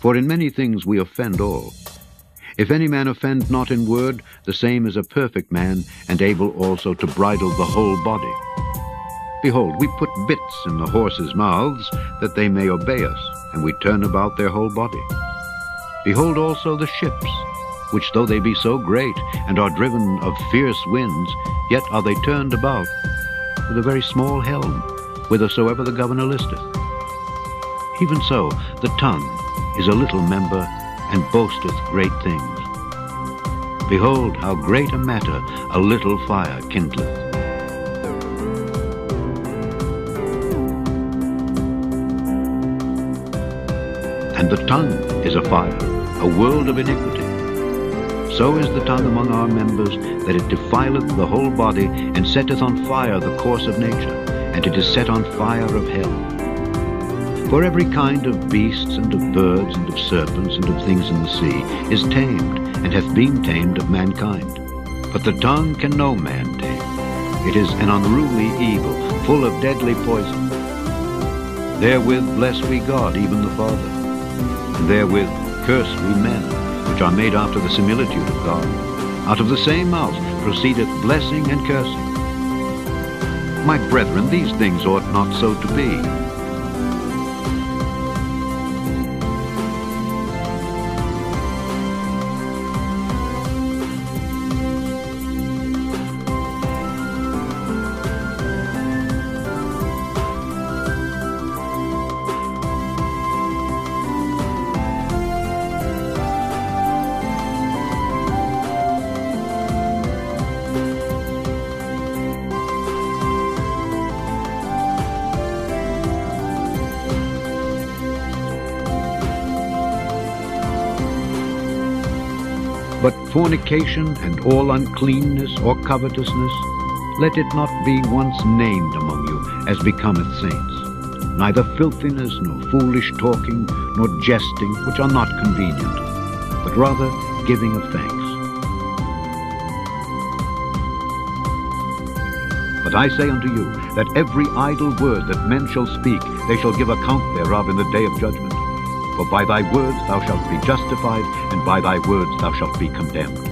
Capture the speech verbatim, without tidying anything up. For in many things we offend all. If any man offend not in word, the same is a perfect man, and able also to bridle the whole body. Behold, we put bits in the horses' mouths, that they may obey us, and we turn about their whole body. Behold also the ships, which though they be so great, and are driven of fierce winds, yet are they turned about with a very small helm, whithersoever the governor listeth. Even so, the tongue is a little member, and boasteth great things. Behold, how great a matter a little fire kindleth. And the tongue is a fire, a world of iniquity. So is the tongue among our members, that it defileth the whole body, and setteth on fire the course of nature, and it is set on fire of hell. For every kind of beasts, and of birds, and of serpents, and of things in the sea, is tamed, and hath been tamed of mankind. But the tongue can no man tame. It is an unruly evil, full of deadly poison. Therewith bless we God, even the Father, and therewith curse we men, which are made after the similitude of God. Out of the same mouth proceedeth blessing and cursing. My brethren, these things ought not so to be. But fornication and all uncleanness or covetousness, let it not be once named among you, as becometh saints, neither filthiness, nor foolish talking, nor jesting, which are not convenient, but rather giving of thanks. But I say unto you, that every idle word that men shall speak, they shall give account thereof in the day of judgment. For by thy words thou shalt be justified, and by thy words thou shalt be condemned.